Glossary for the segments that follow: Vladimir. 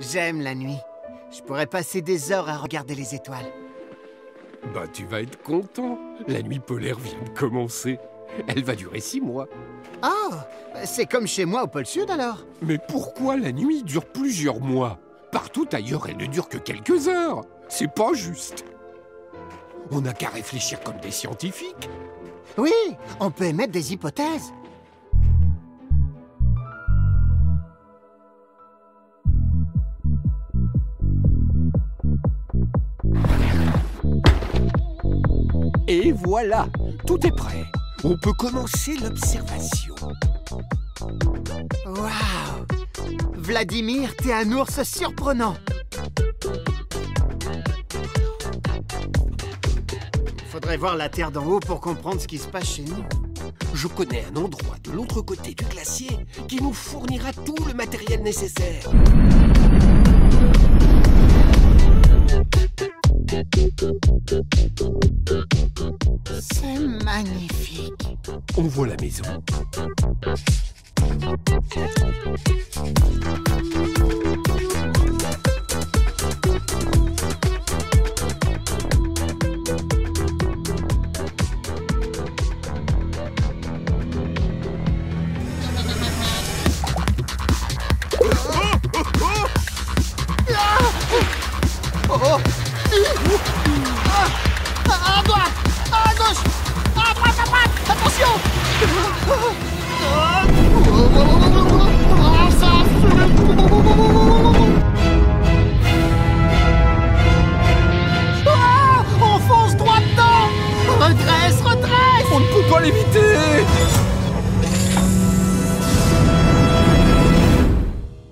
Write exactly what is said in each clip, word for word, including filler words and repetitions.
J'aime la nuit. Je pourrais passer des heures à regarder les étoiles. Bah, tu vas être content. La nuit polaire vient de commencer. Elle va durer six mois. Oh, c'est comme chez moi au pôle Sud, alors. Mais pourquoi la nuit dure plusieurs mois? Partout ailleurs, elle ne dure que quelques heures. C'est pas juste. On n'a qu'à réfléchir comme des scientifiques. Oui, on peut émettre des hypothèses. Et voilà, tout est prêt. On peut commencer l'observation. Waouh! Vladimir, t'es un ours surprenant. Faudrait voir la Terre d'en haut pour comprendre ce qui se passe chez nous. Je connais un endroit de l'autre côté du glacier qui nous fournira tout le matériel nécessaire. C'est magnifique. On voit la maison.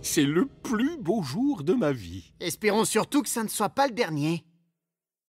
C'est le plus beau jour de ma vie. Espérons surtout que ça ne soit pas le dernier.